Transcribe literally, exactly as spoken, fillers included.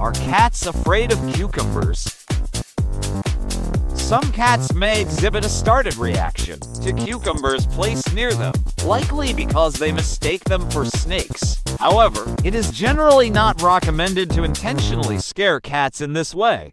Are cats afraid of cucumbers? Some cats may exhibit a startled reaction to cucumbers placed near them, likely because they mistake them for snakes. However, it is generally not recommended to intentionally scare cats in this way.